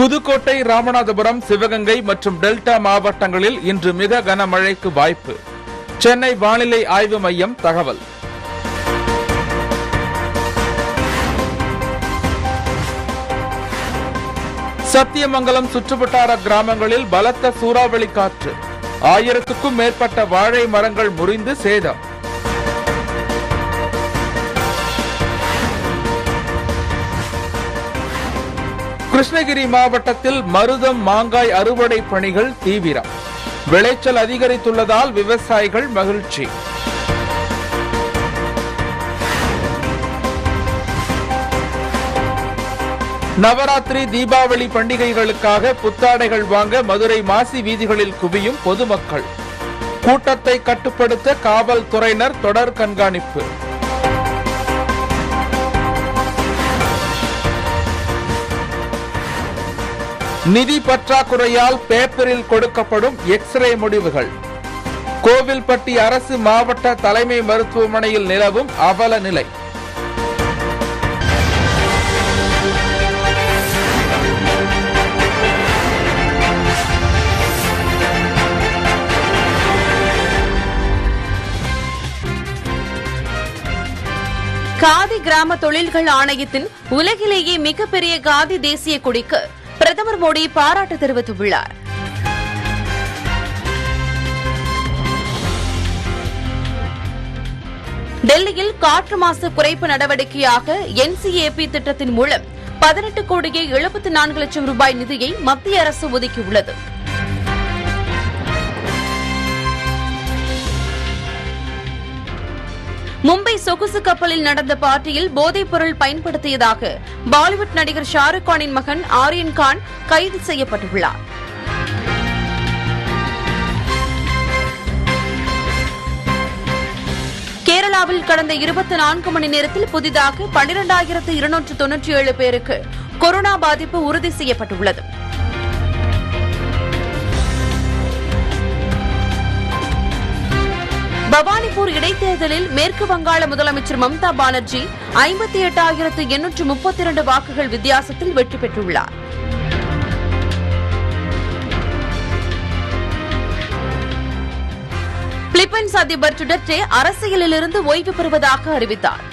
புதுக்கோட்டை, ராமநாதபுரம், சிவகங்கை மற்றும் டெல்டா மாவட்டங்களில் இன்று மிக கனமழைக்கு வாய்ப்பு. சென்னை வானிலை ஆய்வு மையம் தகவல். சத்தியமங்கலம் சுற்றுவட்டார கிராமங்களில் பலத்த சூறாவளி காற்று. 1000க்கும் மேற்பட்ட வாழை மரங்கள் முறிந்து சேதம். கிருஷ்ணகிரி மாவட்டத்தில் மருதம் மாங்காய் அறுவடை பணிகள் தீவிரம். விளைச்சல் அதிகரித்துள்ளதால் விவசாயிகள் மகிழ்ச்சி. நவராத்திரி தீபாவளி பண்டிகைகளுக்காக புத்தாடைகள் வாங்க மதுரை மாசி வீதிகளில் குவியும் பொதுமக்கள். கூட்டத்தை கட்டுப்படுத்த காவல்துறையினர் தொடர் கண்காணிப்பு. நிதி பற்றாக்குறையால் பேப்பரில் கொடுக்கப்படும் எக்ஸ்ரே முடிவுகள். கோவில்பட்டி அரசு மாவட்ட தலைமை மருத்துவமனையில் நிலவும் அவல நிலை. காதி கிராம தொழில்கள் ஆணையத்தின் உலகிலேயே மிகப்பெரிய காதி தேசிய கொடிக்கு பிரதமர் மோடி பாராட்டு தெரிவித்துள்ளார். டெல்லியில் காற்று மாசு குறைப்பு நடவடிக்கையாக NCAP திட்டத்தின் மூலம் 18,74,00,000 ரூபாய் நிதியை மத்திய அரசு ஒதுக்கியுள்ளது. மும்பை சொகுசு கப்பலில் நடந்த பார்ட்டியில் போதைப் பொருள் பயன்படுத்தியதாக பாலிவுட் நடிகர் ஷாருக் கானின் மகன் ஆரியன் கான் கைது செய்யப்பட்டுள்ளார். கேரளாவில் கடந்த 24 மணி நேரத்தில் புதிதாக 12,297 பேருக்கு கொரோனா பாதிப்பு உறுதி செய்யப்பட்டுள்ளது. பவானிபூர் இடைத்தேர்தலில் மேற்கு வங்காள முதலமைச்சர் மம்தா பானர்ஜி 58,832 வாக்குகள் வித்தியாசத்தில் வெற்றி பெற்றுள்ளார். பிலிப்பைன்ஸ் அதிபர் டுடர்டே அரசியலிலிருந்து ஓய்வு பெறுவதாக அறிவித்தார்.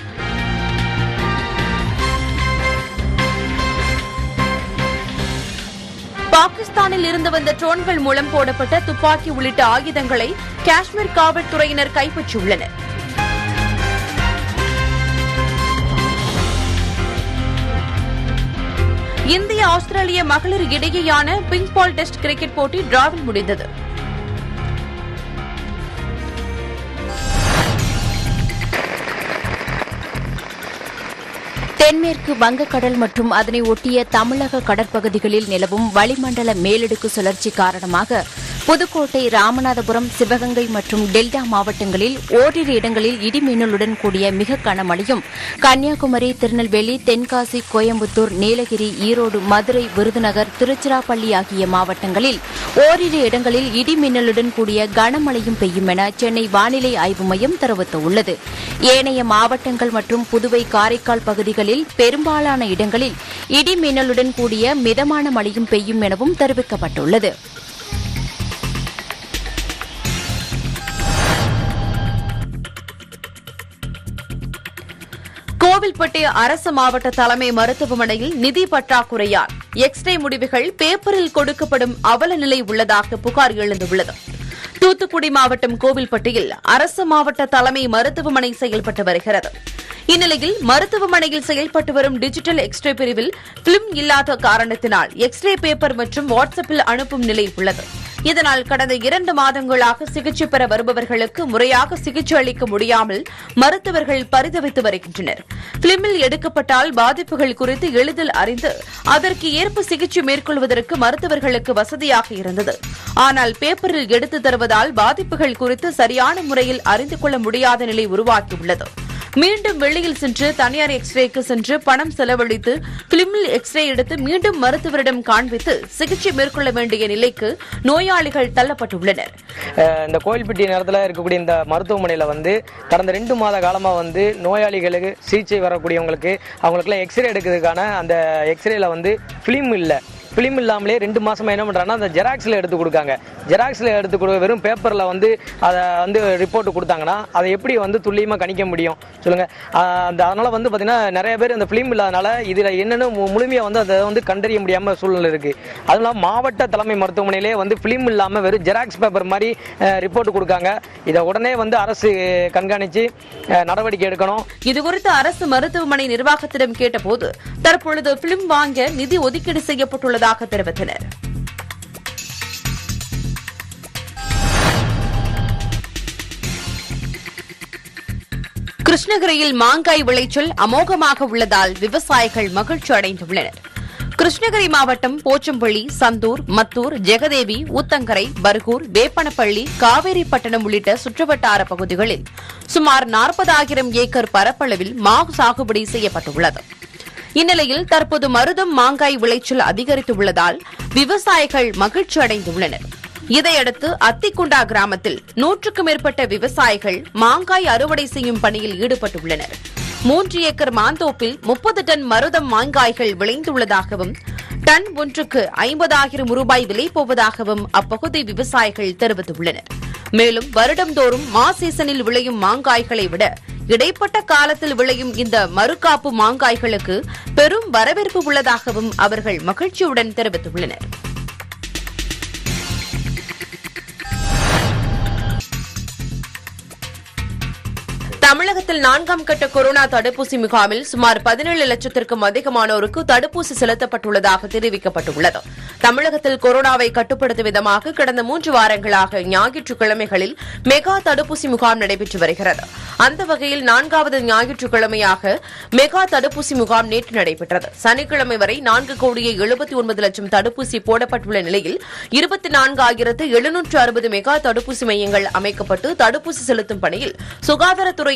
பாகிஸ்தானில் இருந்து வந்த ட்ரோன்கள் மூலம் போடப்பட்ட துப்பாக்கி உள்ளிட்ட ஆயுதங்களை காஷ்மீர் காவல்துறையினர் கைப்பற்றியுள்ளனர். இந்திய ஆஸ்திரேலிய மகளிர் இடையேயான பிங்க்பால் டெஸ்ட் கிரிக்கெட் போட்டி டிராவில் முடிந்தது. தென்மேற்கு வங்கக்கடல் மற்றும் அதனை ஒட்டிய தமிழக கடற்பகுதிகளில் நிலவும் வளிமண்டல மேலடுக்கு சுழற்சி காரணமாக புதுக்கோட்டை, ராமநாதபுரம், சிவகங்கை மற்றும் டெல்டா மாவட்டங்களில் ஓரிரு இடங்களில் இடிமின்னலுடன் கூடிய மிக கனமழையும், கன்னியாகுமரி, திருநெல்வேலி, தென்காசி, கோயம்புத்தூர், நீலகிரி, ஈரோடு, மதுரை, விருதுநகர், திருச்சிராப்பள்ளி ஆகிய மாவட்டங்களில் ஓரிரு இடங்களில் இடிமின்னலுடன் கூடிய கனமழையும் பெய்யும் என சென்னை வானிலை ஆய்வு மையம் தெரிவித்துள்ளது. ஏனைய மாவட்டங்கள் மற்றும் புதுவை, காரைக்கால் பகுதிகளில் பெரும்பாலான இடங்களில் இடிமின்னலுடன் கூடிய மிதமான மழையும் பெய்யும் எனவும் தெரிவிக்கப்பட்டுள்ளது. கோவில்பட்டி அரசு மாவட்ட தலைமை மருத்துவமனையில் நிதி பற்றாக்குறையால் எக்ஸ்ரே முடிவுகள் பேப்பரில் கொடுக்கப்படும் அவல நிலை உள்ளதாக புகார் எழுந்துள்ளது. தூத்துக்குடி மாவட்டம் கோவில்பட்டியில் அரசு மாவட்ட தலைமை மருத்துவமனை செயல்பட்டு வருகிறது. இந்நிலையில் மருத்துவமனையில் செயல்பட்டு வரும் டிஜிட்டல் எக்ஸ்ரே பிரிவில் பிலிம் இல்லாத காரணத்தினால் எக்ஸ்ரே பேப்பர் மற்றும் வாட்ஸ்அப்பில் அனுப்பும் நிலை உள்ளது. இதனால் கடந்த 2 மாதங்களாக சிகிச்சை பெற வருபவர்களுக்கு முறையாக சிகிச்சை அளிக்க முடியாமல் மருத்துவர்கள் பரிதவித்து வருகின்றனர். பிலிமில் எடுக்கப்பட்டால் பாதிப்புகள் குறித்து எளிதில் அறிந்து அதற்கு ஏற்ப சிகிச்சை மேற்கொள்வதற்கு மருத்துவர்களுக்கு வசதியாக இருந்தது. ஆனால் பேப்பரில் எடுத்து தருவதால் பாதிப்புகள் குறித்து சரியான முறையில் அறிந்து கொள்ள முடியாத நிலை உருவாகியுள்ளது. மீண்டும் வெளியில் சென்று தனியார் எக்ஸ்ரேக்கு சென்று பணம் செலவழித்து பிலிமில் எக்ஸ்ரே எடுத்து மீண்டும் மருத்துவரிடம் காண்பித்து சிகிச்சை மேற்கொள்ள வேண்டிய நிலைக்கு நோயாளிகள் தள்ளப்பட்டுள்ளனர். இந்த கோயில்பட்டி நேரத்தில் இருக்கக்கூடிய இந்த மருத்துவமனையில் கடந்த 2 மாத காலமாக நோயாளிகளுக்கு சிகிச்சை வரக்கூடியவங்களுக்கு அவங்களுக்குலாம் எக்ஸ்ரே எடுக்கிறதுக்கான அந்த எக்ஸ்ரேல பிலிம் இல்லை. பிலிம் இல்லாமலே 2 மாசமா என்ன பண்றாங்கன்னா அந்த ஜெராக்ஸ்ல எடுத்து கொடுக்காங்க. ஜெராக்ஸ்ல எடுத்து கொடுக்க வெறும் பேப்பர்ல வந்து அதை வந்து ரிப்போர்ட் கொடுத்தாங்கன்னா அதை எப்படி வந்து துல்லியமா கணிக்க முடியும் சொல்லுங்க. அந்த அதனால வந்து பாத்தீங்கன்னா நிறைய பேர் அந்த பிலிம் இல்லாதனால இதுல என்னன்னு முழுமையா வந்து அதை வந்து கண்டறிய முடியாம சூழ்நிலை இருக்கு. அதுவும் இல்லாமல் மாவட்ட தலைமை மருத்துவமனையிலே வந்து பிலிம் இல்லாம வெறும் ஜெராக்ஸ் பேப்பர் மாதிரி ரிப்போர்ட் கொடுக்காங்க. இதை உடனே வந்து அரசு கண்காணிச்சு நடவடிக்கை எடுக்கணும். இது குறித்து அரசு மருத்துவமனை நிர்வாகத்திடம் கேட்டபோது தற்பொழுது பிலிம் வாங்க நிதி ஒதுக்கீடு செய்யப்பட்டுள்ளதாக தெரிவித்தனர். கிருஷ்ணகிரியில் மாங்காய் விளைச்சல் அமோகமாக உள்ளதால் விவசாயிகள் மகிழ்ச்சி அடைந்துள்ளனர். கிருஷ்ணகிரி மாவட்டம் போச்சம்பள்ளி, சந்தூர், மத்தூர், ஜெகதேவி, ஊத்தங்கரை, பரகூர், வேப்பனப்பள்ளி, காவேரிப்பட்டணம் உள்ளிட்ட சுற்றுவட்டார பகுதிகளில் சுமார் 40,000 ஏக்கர் பரப்பளவில் மாவு சாகுபடி செய்யப்பட்டுள்ளது. இந்நிலையில் தற்போது மருதம் மாங்காய் விளைச்சல் அதிகரித்துள்ளதால் விவசாயிகள் மகிழ்ச்சி அடைந்துள்ளனர். இதையடுத்து அத்திக்குண்டா கிராமத்தில் 100க்கும் மேற்பட்ட விவசாயிகள் மாங்காய் அறுவடை செய்யும் பணியில் ஈடுபட்டுள்ளனர். 3 ஏக்கர் மாந்தோப்பில் 30 டன் மருதம் மாங்காய்கள் விளைந்துள்ளதாகவும் டன் ஒன்றுக்கு 50,000 ரூபாய் விலை போவதாகவும் அப்பகுதி விவசாயிகள் தெரிவித்துள்ளனர். மேலும் வருடந்தோறும் மா சீசனில் விளையும் மாங்காய்களை விட இடைப்பட்ட காலத்தில் விளையும் இந்த மறுகாப்பு மாங்காய்களுக்கு பெரும் வரவேற்பு உள்ளதாகவும் அவர்கள் மகிழ்ச்சியுடன் தெரிவித்துள்ளனர். தமிழகத்தில் 4ஆம் கட்ட கொரோனா தடுப்பூசி முகாமில் சுமார் 17 லட்சத்திற்கும் அதிகமானோருக்கு தடுப்பூசி செலுத்தப்பட்டுள்ளதாக தெரிவிக்கப்பட்டுள்ளது. தமிழகத்தில் கொரோனாவை கட்டுப்படுத்தும் விதமாக கடந்த 3 வாரங்களாக ஞாயிற்றுக்கிழமைகளில் மெகா தடுப்பூசி முகாம் நடைபெற்று வருகிறது. அந்த வகையில் 4வது ஞாயிற்றுக்கிழமையாக மெகா தடுப்பூசி முகாம் நேற்று நடைபெற்றது. சனிக்கிழமை வரை 4,79,00,000 தடுப்பூசி போடப்பட்டுள்ள நிலையில் 24,760 மெகா தடுப்பூசி மையங்கள் அமைக்கப்பட்டு தடுப்பூசி செலுத்தும் பணியில் சுகாதாரத்துறை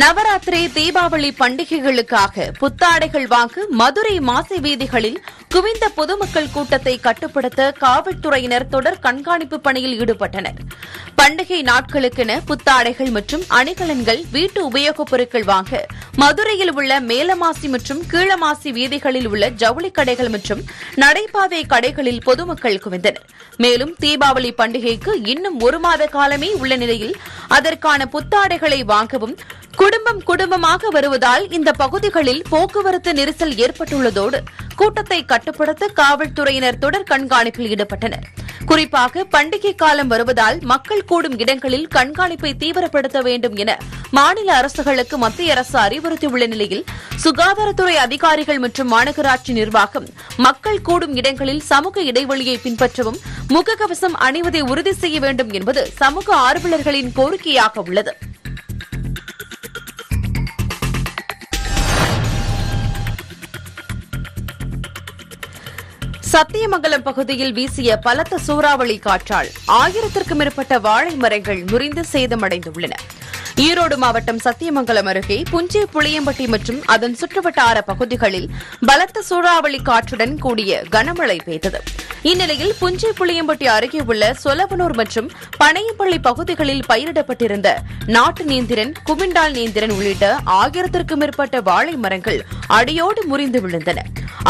நவராத்திரி தீபாவளி பண்டிகைகளுக்காக புத்தாடைகள் வாங்க மதுரை மாசி வீதிகளில் குவிந்த பொதுமக்கள் கூட்டத்தை கட்டுப்படுத்த காவல்துறையினர் தொடர் கண்காணிப்பு பணியில் ஈடுபட்டனர். பண்டிகை நாட்களுக்கென புத்தாடைகள் மற்றும் அணிகலன்கள், வீட்டு உபயோகப் பொருட்கள் வாங்க மதுரையில் உள்ள மேலமாசி மற்றும் கீழமாசி வீதிகளில் உள்ள ஜவுளி கடைகள் மற்றும் நடைபாதை கடைகளில் பொதுமக்கள் குவிந்தனர். மேலும் தீபாவளி பண்டிகைக்கு இன்னும் 1 மாத காலமே உள்ள நிலையில் அதற்கான புத்தாடைகளை வாங்கவும் குடும்பம் குடும்பமாக வருவதால் இந்த பகுதிகளில் போக்குவரத்து நெரிசல் ஏற்பட்டுள்ளதோடு கூட்டத்தை கட்டுப்படுத்த காவல்துறையினர் தொடர் கண்காணிப்பில் ஈடுபட்டனர். குறிப்பாக பண்டிகை காலம் வருவதால் மக்கள் கூடும் இடங்களில் கண்காணிப்பை தீவிரப்படுத்த வேண்டும் என மாநில அரசுகளுக்கு மத்திய அரசு அறிவுறுத்தியுள்ள நிலையில் சுகாதாரத்துறை அதிகாரிகள் மற்றும் மாநகராட்சி நிர்வாகம் மக்கள் கூடும் இடங்களில் சமூக இடைவெளியை பின்பற்றவும் முகக்கவசம் அணிவதை உறுதி செய்ய வேண்டும் என்பது சமூக ஆர்வலர்களின் கோரிக்கையாக உள்ளது. சத்தியமங்கலம் பகுதியில் வீசிய பலத்த சூறாவளி காற்றால் 1000க்கும் மேற்பட்ட வாழை மரங்கள் முறிந்து சேதமடைந்துள்ளன. ஈரோடு மாவட்டம் சத்தியமங்கலம் அருகே புஞ்சை, புளியம்பட்டி மற்றும் அதன் சுற்றுவட்டார பகுதிகளில் பலத்த சூறாவளி காற்றுடன் கூடிய கனமழை பெய்தது. இந்நிலையில் புஞ்சை, புளியம்பட்டி அருகே உள்ள சொலவனூர் மற்றும் பனையப்பள்ளி பகுதிகளில் பயிரிடப்பட்டிருந்த நாட்டு நீந்திரன், குமிண்டால் நீந்திரன் உள்ளிட்ட 1000க்கும் மேற்பட்ட வாழை மரங்கள் அடியோடு முறிந்து விழுந்தன.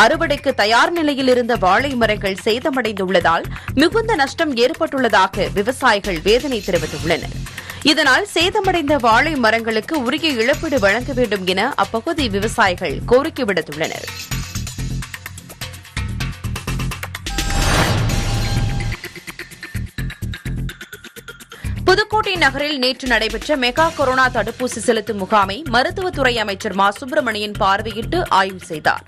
அறுவடைக்கு தயார் நிலையில் இருந்த வாழை மரங்கள் சேதமடைந்துள்ளதால் மிகுந்த நஷ்டம் ஏற்பட்டுள்ளதாக விவசாயிகள் வேதனை தெரிவித்துள்ளனர். இதனால் சேதமடைந்த வாழை மரங்களுக்கு உரிய இழப்பீடு வழங்க வேண்டும் என அப்பகுதி விவசாயிகள் கோரிக்கை விடுத்துள்ளனர். புதுக்கோட்டை நகரில் நேற்று நடைபெற்ற மெகா கொரோனா தடுப்பூசி செலுத்தும் முகாமை மருத்துவத்துறை அமைச்சர் மா சுப்பிரமணியன் பார்வையிட்டு ஆய்வு செய்தார்.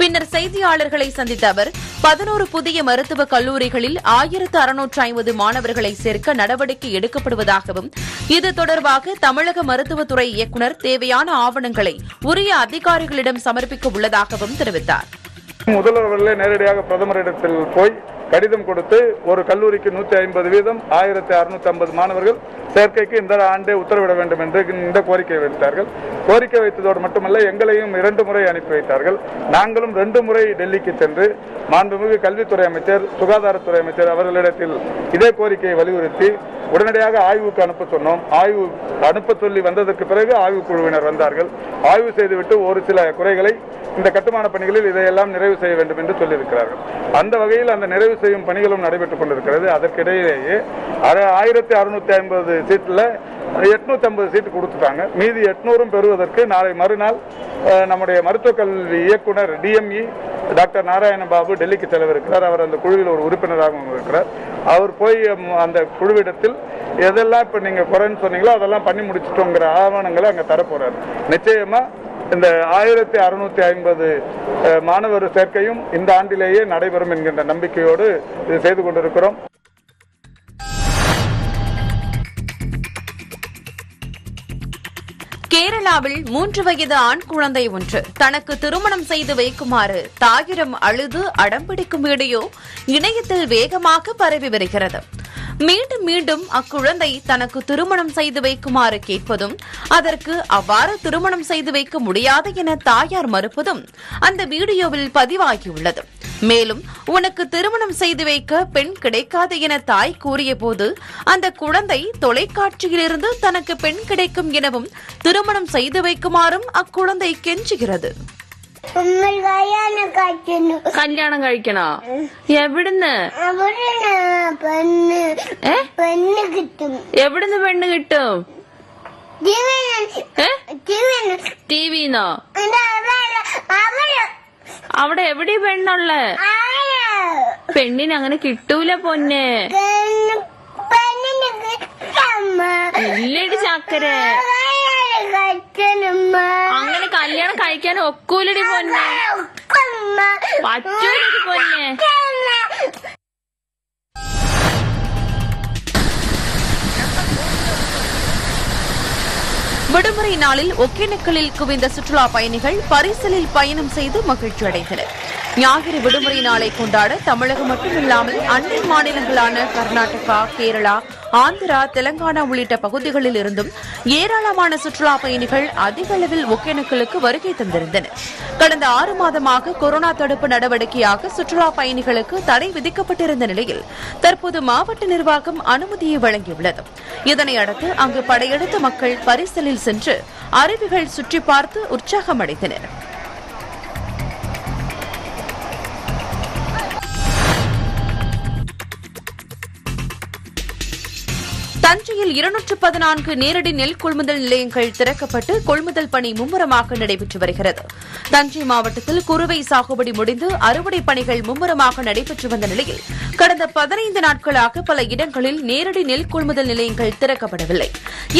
பின்னர் செய்தியாளர்களை சந்தித்த அவர் 11 புதிய மருத்துவக் கல்லூரிகளில் 1650 மாணவர்களை சேர்க்க நடவடிக்கை எடுக்கப்படுவதாகவும் இது தொடர்பாக தமிழக மருத்துவத்துறை இயக்குநர் தேவையான ஆவணங்களை உரிய அதிகாரிகளிடம் சமர்ப்பிக்க உள்ளதாகவும் தெரிவித்தார். முதல்வர்களே நேரடியாக பிரதமரிடத்தில் போய் கடிதம் கொடுத்து ஒரு கல்லூரிக்கு 150 வீதம் 1650 மாணவர்கள் சேர்க்கைக்கு இந்த ஆண்டே உத்தரவிட வேண்டும் என்று இந்த கோரிக்கை வைத்தார்கள். கோரிக்கை வைத்ததோடு மட்டுமல்ல எங்களையும் 2 முறை அனுப்பி வைத்தார்கள். நாங்களும் 2 முறை டெல்லிக்கு சென்று மாண்புமிகு கல்வித்துறை அமைச்சர் சுகாதாரத்துறை அமைச்சர் அவர்களிடத்தில் இதே கோரிக்கையை வலியுறுத்தி உடனடியாக ஆய்வுக்கு அனுப்ப சொன்னோம். ஆய்வு அனுப்ப சொல்லி வந்ததற்கு பிறகு ஆய்வு குழுவினர் வந்தார்கள். ஆய்வு செய்துவிட்டு ஒரு சில குறைகளை இந்த கட்டுமான பணிகளில் இதையெல்லாம் நிறைவு செய்ய வேண்டும் என்று சொல்லியிருக்கிறார்கள். அந்த வகையில் அந்த நிறைவு செய்யும் பணிகளும் நடைபெற்றுக் கொண்டிருக்கிறது. அதற்கிடையிலேயே 1650 சீட்டில் 850 சீட்டு கொடுத்துட்டாங்க. மீதி 800 பெறுவதற்கு நாளை மறுநாள் நம்முடைய மருத்துவக் கல்வி இயக்குனர் டிஎம்இ டாக்டர் நாராயணபாபு டெல்லிக்கு செல்லவிருக்கிறார். அவர் அந்த குழுவில் ஒரு உறுப்பினராகவும் இருக்கிறார். அவர் போய் அந்த குழுவிடத்தில் எதெல்லாம் இப்போ நீங்கள் குறைன்னு சொன்னீங்களோ அதெல்லாம் பண்ணி முடிச்சிட்டோங்கிற ஆவணங்களை அங்கே தரப்போறாரு. நிச்சயமாக இந்த 1650 மாணவர் சேர்க்கையும் இந்த ஆண்டிலேயே நடைபெறும் என்கின்ற நம்பிக்கையோடு இது செய்து கொண்டிருக்கிறோம். கேரளாவில் 3 வயது ஆண் குழந்தை ஒன்று தனக்கு திருமணம் செய்து வைக்குமாறு தாயிடம் அழுது அடம்பிடிக்கும் வீடியோ இணையத்தில் வேகமாக பரவி வருகிறது. மீண்டும் மீண்டும் அக்குழந்தை தனக்கு திருமணம் செய்து வைக்குமாறு கேட்பதும் அதற்கு அவ்வாறு திருமணம் செய்து வைக்க முடியாது என தாயார் மறுப்பதும் அந்த வீடியோவில் பதிவாகியுள்ளது. மேலும் உனக்கு திருமணம் செய்து வைக்க பெண் கிடைக்காது என தாய் கூறிய போது அந்த குழந்தை தொலைக்காட்சியிலிருந்து தனக்கு பெண் கிடைக்கும் எனவும் திருமணம் செய்து வைக்குமாறும் அக்குழந்தை கெஞ்சுகிறது. കല്യാണം കഴിക്കണോ? എവിടുന്ന് എവിടുന്ന് പെണ്ണ് കിട്ടും? ടിവിന്നോ? അവിടെ എവിടെ പെണ്ണുള്ള? പെണ്ണിന് അങ്ങനെ കിട്ടൂല പൊന്നെ. ഇല്ലടി ചാക്കരെ, അങ്ങനെ കല്യാണം കഴിക്കാൻ ഒക്കൂലടി പൊന്നെ, പറ്റൂലടി പൊന്നെ. விடுமுறை நாளில் ஒகேனக்கலில் குவிந்த சுற்றுலா பயணிகள் பரிசலில் பயணம் செய்து மகிழ்ச்சி அடைந்தனர். ஞாயிறு விடுமுறை நாளை கொண்டாட தமிழகம் மட்டுமில்லாமல் அண்டை மாநிலங்களான கர்நாடகா, கேரளா, ஆந்திரா, தெலங்கானா உள்ளிட்ட பகுதிகளில் இருந்தும் ஏராளமான சுற்றுலா பயணிகள் அதிக அளவில் ஒகேனக்கலுக்கு வருகை தந்திருந்தனர். கடந்த 6 மாதமாக கொரோனா தடுப்பு நடவடிக்கையாக சுற்றுலா பயணிகளுக்கு தடை விதிக்கப்பட்டிருந்த நிலையில் தற்போது மாவட்ட நிர்வாகம் அனுமதியை வழங்கியுள்ளது. இதனையடுத்து அங்கு படையெடுத்த மக்கள் பரிசலில் சென்று அருவிகள் சுற்றி பார்த்து உற்சாகம் அடைந்தனர். தஞ்சையில் 214 நேரடி நெல் கொள்முதல் நிலையங்கள் திறக்கப்பட்டு கொள்முதல் பணி மும்முரமாக நடைபெற்று வருகிறது. தஞ்சை மாவட்டத்தில் குறுவை சாகுபடி முடிந்து அறுவடை பணிகள் மும்முரமாக நடைபெற்று வந்த நிலையில் கடந்த 15 நாட்களாக பல இடங்களில் நேரடி நெல் கொள்முதல் நிலையங்கள் திறக்கப்படவில்லை.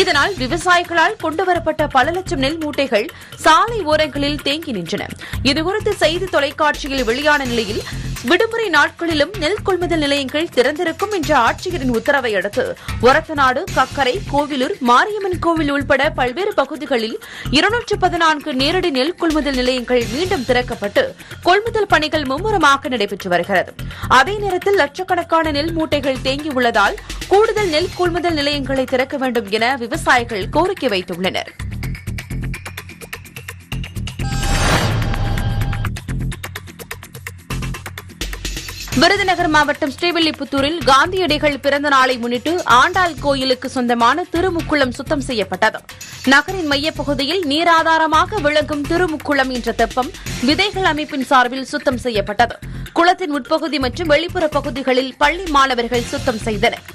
இதனால் விவசாயிகளால் கொண்டுவரப்பட்ட பல லட்சம் நெல் மூட்டைகள் சாலை ஓரங்களில் தேங்கி நின்றன. இதுகுறித்து செய்தி தொலைக்காட்சியில் வெளியான நிலையில் விடுமுறை நாட்களிலும் நெல் கொள்முதல் நிலையங்கள் திறந்திருக்கும் என்ற ஆட்சியரின் உத்தரவை அடுத்து ஒரத்தநாடு, கக்கரை, கோவிலூர், மாரியம்மன் கோவில் உள்பட பல்வேறு பகுதிகளில் 214 நேரடி நெல் கொள்முதல் நிலையங்கள் மீண்டும் திறக்கப்பட்டு கொள்முதல் பணிகள் மும்முரமாக நடைபெற்று வருகிறது. அதே நேரத்தில் லட்சக்கணக்கான நெல் மூட்டைகள் தேங்கியுள்ளதால் கூடுதல் நெல் கொள்முதல் நிலையங்களை திறக்க வேண்டும் என விவசாயிகள் கோரிக்கை வைத்துள்ளனா். விருதுநகர் மாவட்டம் ஸ்ரீவில்லிபுத்தூரில் காந்தியடிகள் பிறந்த நாளை முன்னிட்டு ஆண்டாள் கோயிலுக்கு சொந்தமான திருமுக்குளம் சுத்தம் செய்யப்பட்டது. நகரின் மையப்பகுதியில் நீராதாரமாக விளங்கும் திருமுக்குளம் என்ற தெப்பம் விதைகள் அமைப்பின் சார்பில் சுத்தம் செய்யப்பட்டது. குளத்தின் உட்பகுதி மற்றும் வெளிப்புற பகுதிகளில் பள்ளி மாணவர்கள் சுத்தம் செய்தனர்.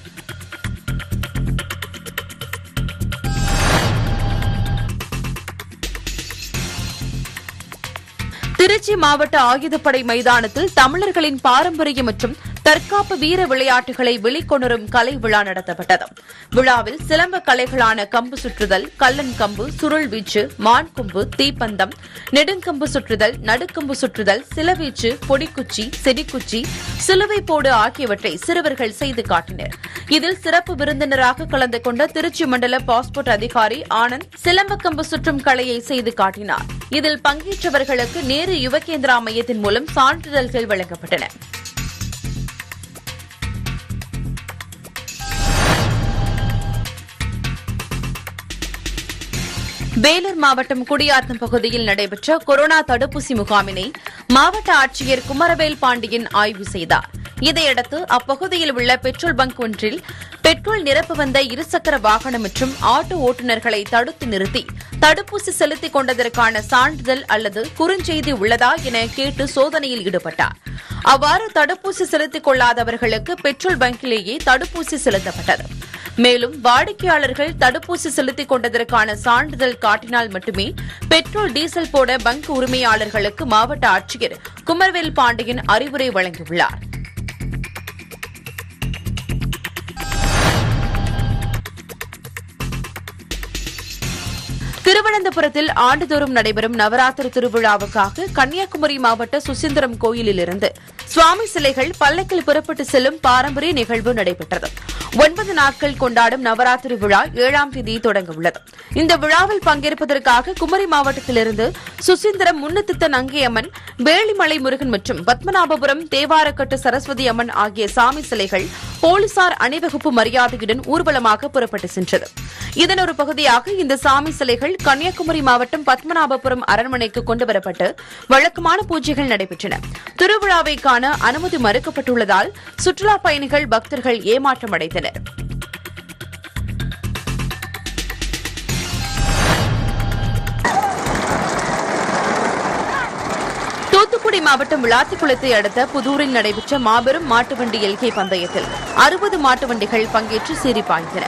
திருச்சி மாவட்ட ஆயுதப்படை மைதானத்தில் தமிழர்களின் பாரம்பரிய மற்றும் தற்காப்பு வீர விளையாட்டுகளை வெளிக்கொணரும் கலை விழா நடத்தப்பட்டது. விழாவில் சிலம்ப கலைகளான கம்பு சுற்றுதல், கல்லன் கம்பு, சுருள் வீச்சு, மான் கொம்பு, தீப்பந்தம், நெடுங்கம்பு சுற்றுதல், நடுக்கம்பு சுற்றுதல், சிலவீச்சு, பொடிக்குச்சி, செடிக்குச்சி, சிலுவை போடு ஆகியவற்றை சிறுவர்கள் செய்து காட்டினர். இதில் சிறப்பு விருந்தினராக கலந்து கொண்ட திருச்சி மண்டல பாஸ்போர்ட் அதிகாரி ஆனந்த் சிலம்ப கம்பு சுற்றும் கலையை செய்து காட்டினார். இதில் பங்கேற்றவர்களுக்கு நேரு யுவகேந்திரா மையத்தின் மூலம் சான்றிதழ்கள் வழங்கப்பட்டன. வேலூர் மாவட்டம் குடியாத்தம் பகுதியில் நடைபெற்ற கொரோனா தடுப்பூசி முகாமினை மாவட்ட ஆட்சியர் குமரவேல் பாண்டியன் ஆய்வு செய்தார். இதையடுத்து அப்பகுதியில் உள்ள பெட்ரோல் பங்க் ஒன்றில் பெட்ரோல் நிரப்ப வந்த இருசக்கர வாகனம் மற்றும் ஆட்டோ ஓட்டுநர்களை தடுத்து நிறுத்தி தடுப்பூசி செலுத்திக் கொண்டதற்கான சான்றிதழ் அல்லது குறுஞ்செய்தி உள்ளதா என கேட்டு சோதனையில் ஈடுபட்டார். அவ்வாறு தடுப்பூசி செலுத்திக் கொள்ளாதவர்களுக்கு பெட்ரோல் பங்கிலேயே தடுப்பூசி செலுத்தப்பட்டது. மேலும் வாடிக்கையாளர்கள் தடுப்பூசி செலுத்திக் கொண்டதற்கான சான்றிதழ் காட்டினால் மட்டுமே பெட்ரோல் டீசல் போட பங்க் உரிமையாளர்களுக்கு மாவட்ட ஆட்சியர் குமரவேல் பாண்டியன் அறிவுரை வழங்கியுள்ளார். திருவனந்தபுரத்தில் ஆண்டுதோறும் நடைபெறும் நவராத்திரி திருவிழாவுக்காக கன்னியாகுமரி மாவட்ட சுசீந்திரம் கோயிலிலிருந்து சுவாமி சிலைகள் பல்லக்கில் புறப்பட்டு செல்லும் பாரம்பரிய நிகழ்வு நடைபெற்றது. 9 நாட்கள் கொண்டாடும் நவராத்திரி விழா 7ஆம் தேதி தொடங்க உள்ளது. இந்த விழாவில் பங்கேற்பதற்காக குமரி மாவட்டத்திலிருந்து சுசீந்திரம் முன்னத்தித்த நங்கையம்மன், வேளிமலை முருகன் மற்றும் பத்மநாபபுரம் தேவாரக்கட்டு சரஸ்வதி அம்மன் ஆகிய சாமி சிலைகள் போலீசார் அணிவகுப்பு மரியாதையுடன் ஊர்வலமாக புறப்பட்டு சென்றது. இதன் ஒரு பகுதியாக இந்த சாமி சிலைகள் கன்னியாகுமரி மாவட்டம் பத்மநாபபுரம் அரண்மனைக்கு கொண்டுவரப்பட்டு வழக்கமான பூஜைகள் நடைபெற்றன. திருவிழாவை காண அனுமதி மறுக்கப்பட்டுள்ளதால் சுற்றுலாப் பயணிகள் பக்தர்கள் ஏமாற்றமடைந்தனர். தூத்துக்குடி மாவட்டம் விளாத்திக்குளத்தை அடுத்த புதூரில் நடைபெற்ற மாபெரும் மாட்டுவண்டி எல்கை பந்தயத்தில் 60 மாட்டுவண்டிகள் பங்கேற்று சீறிப்பாய்ந்தன.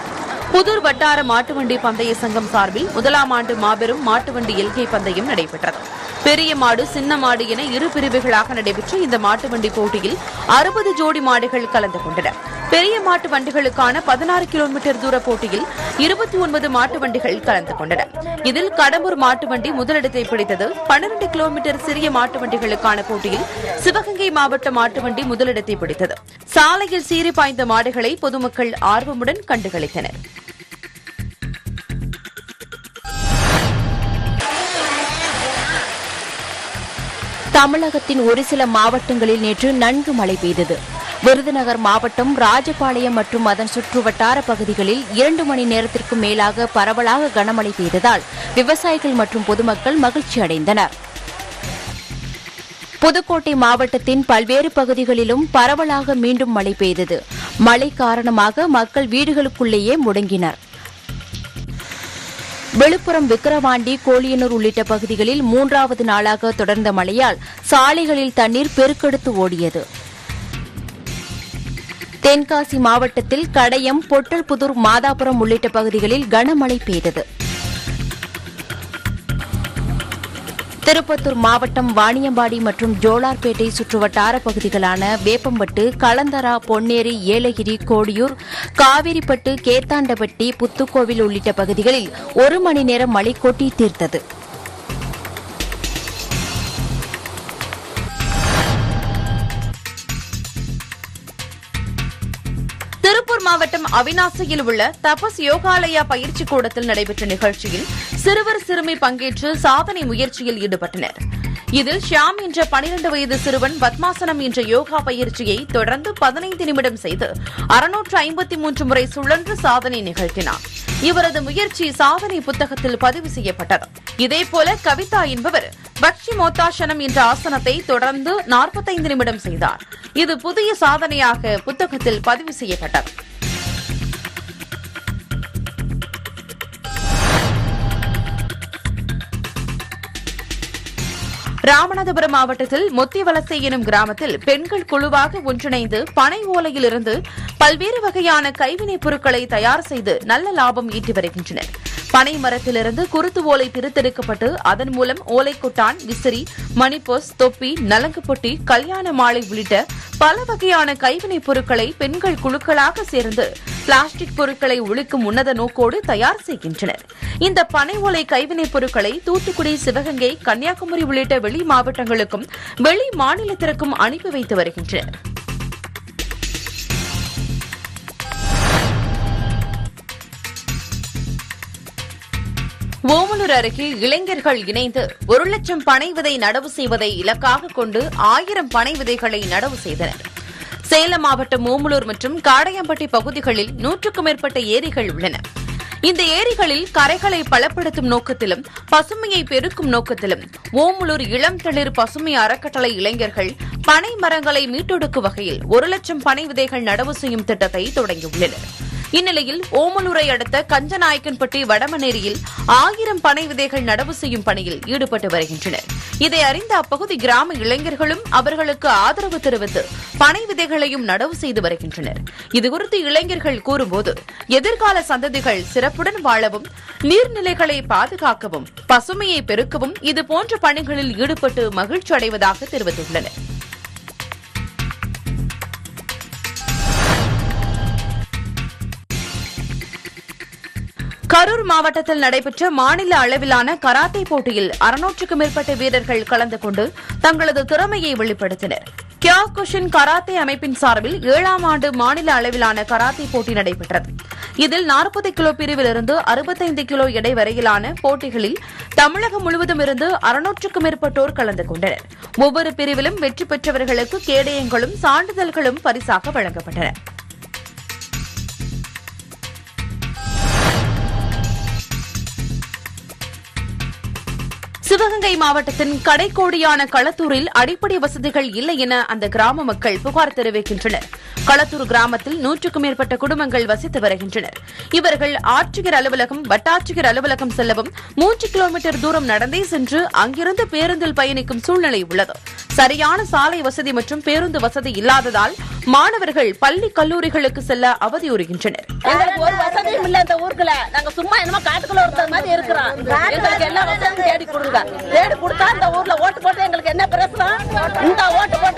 புதூர் வட்டார மாட்டுவண்டி பந்தய சங்கம் சார்பில் 1ஆம் ஆண்டு மாபெரும் மாட்டுவண்டி எல்கை பந்தயம் நடைபெற்றது. பெரிய மாடு, சின்ன மாடு என 2 பிரிவுகளாக நடைபெற்ற இந்த மாட்டுவண்டி போட்டியில் 60 ஜோடி மாடுகள் கலந்து கொண்டன. பெரிய மாட்டு வண்டிகளுக்கான 16 கிலோமீட்டர் தூர போட்டியில் 29 மாட்டு வண்டிகள் கலந்து கொண்டன. இதில் கடம்பூர் மாட்டு வண்டி முதலிடத்தை பிடித்தது. 12 கிலோமீட்டர் சிறிய மாட்டு வண்டிகளுக்கான போட்டியில் சிவகங்கை மாவட்ட மாட்டு வண்டி முதலிடத்தை பிடித்தது. சாலையில் சீறி பாய்ந்த மாடுகளை பொதுமக்கள் ஆர்வமுடன் கண்டுகளித்தனர். தமிழகத்தின் ஒரு சில மாவட்டங்களில் நேற்று நன்கு மழை பெய்தது. விருதுநகர் மாவட்டம் ராஜபாளையம் மற்றும் அதன் சுற்றுவட்டார பகுதிகளில் 2 மணி நேரத்திற்கு மேலாக பரவலாக கனமழை பெய்ததால் விவசாயிகள் மற்றும் பொதுமக்கள் மகிழ்ச்சி அடைந்தனர். புதுக்கோட்டை மாவட்டத்தின் பல்வேறு பகுதிகளிலும் பரவலாக மீண்டும் மழை பெய்தது. மழை காரணமாக மக்கள் வீடுகளுக்குள்ளேயே முடங்கினர். விழுப்புரம், விக்கிரவாண்டி, கோழியனூர் உள்ளிட்ட பகுதிகளில் 3வது நாளாக தொடர்ந்த மழையால் சாலைகளில் தண்ணீர் பெருக்கெடுத்து ஓடியது. தென்காசி மாவட்டத்தில் கடையம், பொட்டல்புதூர், மாதாபுரம் உள்ளிட்ட பகுதிகளில் கனமழை பெய்தது. திருப்பத்தூர் மாவட்டம் வாணியம்பாடி மற்றும் ஜோலார்பேட்டை சுற்றுவட்டார பகுதிகளான வேப்பம்பட்டு, கலந்தரா, பொன்னேரி, ஏலகிரி, கோடியூர், காவிரிப்பட்டு, கேத்தாண்டப்பட்டி, புத்துக்கோவில் உள்ளிட்ட பகுதிகளில் 1 மணி நேரம் மழை கொட்டி தீர்த்தது. மாவட்டம் அவிநாசியில் உள்ள தபஸ் யோகாலயா பயிற்சி கூடத்தில் நடைபெற்ற நிகழ்ச்சியில் சிறுவர் சிறுமி பங்கேற்று சாதனை முயற்சியில் ஈடுபட்டனர். இதில் ஷியாம் என்ற 12 வயது சிறுவன் பத்மாசனம் என்ற யோகா பயிற்சியை தொடர்ந்து 15 நிமிடம் செய்து 653 முறை சுழன்று சாதனை நிகழ்த்தினார். இவரது முயற்சி சாதனை புத்தகத்தில் பதிவு செய்யப்பட்டது. இதேபோல கவிதா என்பவர் பக்ஷி மோத்தாசனம் என்ற ஆசனத்தை தொடர்ந்து 45 நிமிடம் செய்தார். இது புதிய சாதனையாக புத்தகத்தில் பதிவு செய்யப்பட்டது. ராமநாதபுரம் மாவட்டத்தில் மொத்திவலசை எனும் கிராமத்தில் பெண்கள் குழுவாக ஒன்றிணைந்து பனை ஓலையிலிருந்து பல்வேறு வகையான கைவினைப் பொருட்களை தயார் செய்து நல்ல லாபம் ஈட்டி வருகின்றனர். பனை மரத்திலிருந்து குருத்து ஓலை பிரித்தெடுக்கப்பட்டு அதன் மூலம் ஓலைக்கொட்டான், விசிறி, மணிப்பொஸ், தொப்பி, நலங்குப்பொட்டி, கல்யாண மாலை உள்ளிட்ட பல வகையான கைவினைப் பொருட்களை பெண்கள் குழுக்களாக சேர்ந்து பிளாஸ்டிக் பொருட்களை ஒழிக்கும் உன்னத நோக்கோடு தயார் செய்கின்றனர். இந்த பனை ஓலை கைவினைப் பொருட்களை தூத்துக்குடி, சிவகங்கை, கன்னியாகுமரி உள்ளிட்ட வெளி மாவட்டங்களுக்கும் வெளி மாநிலத்திற்கும் அனுப்பி வைத்து வருகின்றனர். ஓமலூர் அருகே இளைஞர்கள் இணைந்து 1 லட்சம் பனை விதை நடவு செய்வதை இலக்காக கொண்டு 1000 பனை விதைகளை நடவு செய்தனர். சேலம் மாவட்டம் ஓமலூர் மற்றும் காடையம்பட்டி பகுதிகளில் 100க்கும் மேற்பட்ட ஏரிகள் உள்ளன. இந்த ஏரிகளில் கரைகளை பலப்படுத்தும் நோக்கத்திலும் பசுமையை பெருக்கும் நோக்கத்திலும் ஓமலூர் இளம் தளிர் பசுமை அறக்கட்டளை இளைஞர்கள் பனை மரங்களை மீட்டெடுக்கும் வகையில் 1,00,000 பனை விதைகள் நடவு செய்யும் திட்டத்தை தொடங்கியுள்ளனர். இந்நிலையில் ஓமலூரை அடுத்த கஞ்சநாயக்கன்பட்டி வடமனேரியில் 1000 பனை விதைகள் நடவு செய்யும் பணியில் ஈடுபட்டு வருகின்றனர். இதை அறிந்த அப்பகுதி கிராம இளைஞர்களும் அவர்களுக்கு ஆதரவு தெரிவித்து பனை விதைகளையும் நடவு செய்து வருகின்றனர். இதுகுறித்து இளைஞர்கள் கூறும்போது, எதிர்கால சந்ததிகள் சிறப்புடன் வாழவும், நீர்நிலைகளை பாதுகாக்கவும், பசுமையை பெருக்கவும் இதுபோன்ற பணிகளில் ஈடுபட்டு மகிழ்ச்சி அடைவதாக தெரிவித்துள்ளனர். கரூர் மாவட்டத்தில் நடைபெற்ற மாநில அளவிலான கராத்தே போட்டியில் 600க்கும் மேற்பட்ட வீரர்கள் கலந்து கொண்டு தங்களது திறமையை வெளிப்படுத்தினர். கியோகுஷின் கராத்தே அமைப்பின் சார்பில் 7ஆம் ஆண்டு மாநில அளவிலான கராத்தே போட்டி நடைபெற்றது. இதில் 40 கிலோ பிரிவிலிருந்து 65 கிலோ எடை வரையிலான போட்டிகளில் தமிழகம் முழுவதும் இருந்து 600க்கும் மேற்பட்டோர் கலந்து கொண்டனர். ஒவ்வொரு பிரிவிலும் வெற்றி பெற்றவர்களுக்கு கேடயங்களும் சான்றிதழ்களும் பரிசாக வழங்கப்பட்டன. சிவகங்கை மாவட்டத்தின் கடைக்கோடியான களத்தூரில் அடிப்படை வசதிகள் இல்லை என அந்த கிராம மக்கள் புகார் தெரிவிக்கின்றனர். களத்தூர் கிராமத்தில் 100க்கும் மேற்பட்ட குடும்பங்கள் வசித்து வருகின்றனர். இவர்கள் ஆட்சியர் அலுவலகம், வட்டாட்சியர் அலுவலகம் செல்லவும் 3 கிலோமீட்டர் தூரம் நடந்தே சென்று அங்கிருந்து பேருந்தில் பயணிக்கும் சூழ்நிலை உள்ளது. சரியான சாலை வசதி மற்றும் பேருந்து வசதி இல்லாததால் மாணவர்கள் பள்ளி கல்லூரிகளுக்கு செல்ல அவதியுறுகின்றனர். என்ன பிரச்சனை? இந்த ஓட்டு போட்டு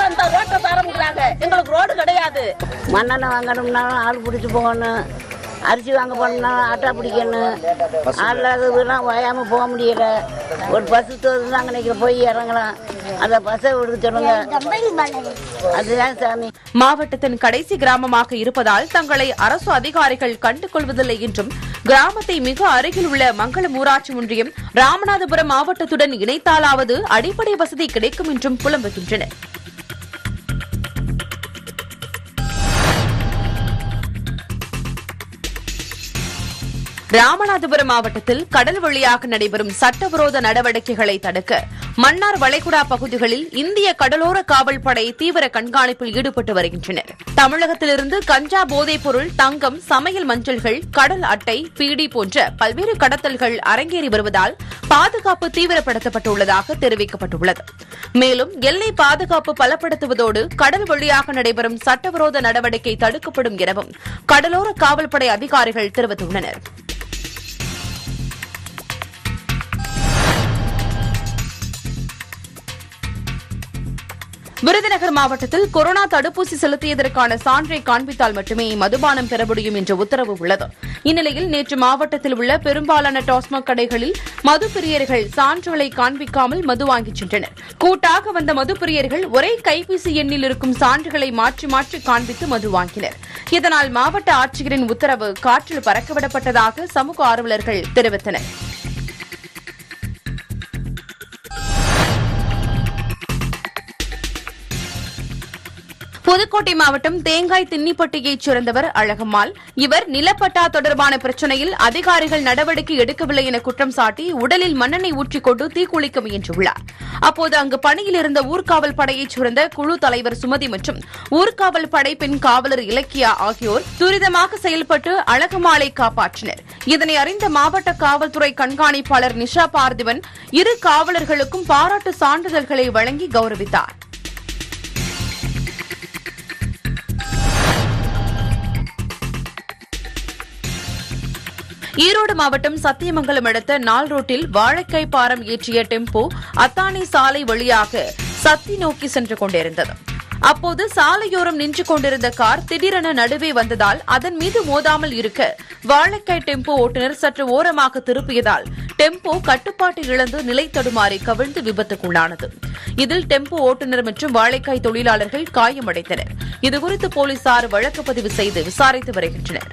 அந்த ஓட்டை ஆரம்பிக்கிறாங்க. எங்களுக்கு ரோடு கிடையாது. மண்ணெண்ண வாங்கணும்னா ஆள் பிடிச்சி போகணும், அரிசி வாங்க போனோம்னா ஆட்டா பிடிக்கணும், ஆள்லாம் ஓயாம போக முடியல. ஒரு பஸ் நாங்கள் நினைக்கிற போய் இறங்கலாம், அந்த பஸ்ஸை விடுக்க சொல்லுங்க. அதுதான் சாமி. மாவட்டத்தின் கடைசி கிராமமாக இருப்பதால் தங்களை அரசு அதிகாரிகள் கண்டுகொள்வதில்லை என்றும், கிராமத்தை மிக அருகில் உள்ள மங்களம் ஊராட்சி ஒன்றியம் ராமநாதபுரம் மாவட்டத்துடன் இணைத்தாலாவது அடிப்படை வசதி கிடைக்கும் என்றும் புலம்புகின்றனர். ராமநாதபுரம் மாவட்டத்தில் கடல் வழியாக நடைபெறும் சட்டவிரோத நடவடிக்கைகளை தடுக்க மன்னார் வளைகுடா பகுதிகளில் இந்திய கடலோர காவல்படை தீவிர கண்காணிப்பில் ஈடுபட்டு வருகின்றனர். தமிழகத்திலிருந்து கஞ்சா, போதைப்பொருள், தங்கம், சமையல் மஞ்சள்கள், கடல் அட்டை, பீடி போன்ற பல்வேறு கடத்தல்கள் அரங்கேறி வருவதால் பாதுகாப்பு தீவிரப்படுத்தப்பட்டுள்ளதாக தெரிவிக்கப்பட்டுள்ளது. மேலும் எல்லை பாதுகாப்பு பலப்படுத்துவதோடு கடல் வழியாக நடைபெறும் சட்டவிரோத நடவடிக்கை தடுக்கப்படும் எனவும் கடலோர காவல்படை அதிகாரிகள் தெரிவித்துள்ளனர். விருதுநகர் மாவட்டத்தில் கொரோனா தடுப்பூசி செலுத்தியதற்கான சான்றை காண்பித்தால் மட்டுமே மதுபானம் பெற முடியும் என்ற உத்தரவு உள்ளது. இந்நிலையில் நேற்று மாவட்டத்தில் உள்ள பெரும்பாலான டாஸ்மாக் கடைகளில் மது பிரியர்கள் சான்றுகளை காண்பிக்காமல் மது வாங்கிச் சென்றனர். கூட்டாக வந்த மது பிரியர்கள் ஒரே கைபேசி எண்ணில் இருக்கும் சான்றுகளை மாற்றி மாற்றி காண்பித்து மது வாங்கினர். இதனால் மாவட்ட ஆட்சியரின் உத்தரவு காற்றில் பறக்கவிடப்பட்டதாக சமூக ஆர்வலர்கள் தெரிவித்தனர். புதுக்கோட்டை மாவட்டம் தேங்காய் தின்னிப்பட்டியைச் சேர்ந்தவர் அழகம்மாள். இவர் நிலப்பட்டா தொடர்பான பிரச்சினையில் அதிகாரிகள் நடவடிக்கை எடுக்கவில்லை என குற்றம் சாட்டி உடலில் மண்ணெண்ணெய் ஊற்றிக்கொண்டு தீக்குளிக்க முயன்றுள்ளார். அப்போது அங்கு பணியில் இருந்த ஊர்காவல் படையைச் சேர்ந்த குழு தலைவர் சுமதி மற்றும் ஊர்காவல் படை பெண் காவலர் இலக்கியா ஆகியோர் துரிதமாக செயல்பட்டு அழகம்மாளை காப்பாற்றினர். இதனை அறிந்த மாவட்ட காவல்துறை கண்காணிப்பாளர் நிஷா பார்த்திபன் இரு காவலர்களுக்கும் பாராட்டு சான்றிதழ்களை வழங்கி கௌரவித்தார். ஈரோடு மாவட்டம் சத்தியமங்கலம் அடுத்த நாள் ரோட்டில் வாழைக்காய் பாரம் ஏற்றிய டெம்போ அத்தானி சாலை வழியாக சத்தி நோக்கி சென்று கொண்டிருந்தது. அப்போது சாலையோரம் நின்று கொண்டிருந்த கார் திடீரென நடுவே வந்ததால் அதன் மீது மோதாமல் இருக்க வாழைக்காய் டெம்போ ஓட்டுநர் சற்று ஓரமாக திருப்பியதால் டெம்போ கட்டுப்பாட்டை இழந்து நிலை தடுமாறி கவிழ்ந்து விபத்துக்குள்ளானது. இதில் டெம்போ ஓட்டுநர் மற்றும் வாழைக்காய் தொழிலாளர்கள் காயமடைந்தனர். இதுகுறித்து போலீசார் வழக்கு பதிவு செய்து விசாரித்து வருகின்றனர்.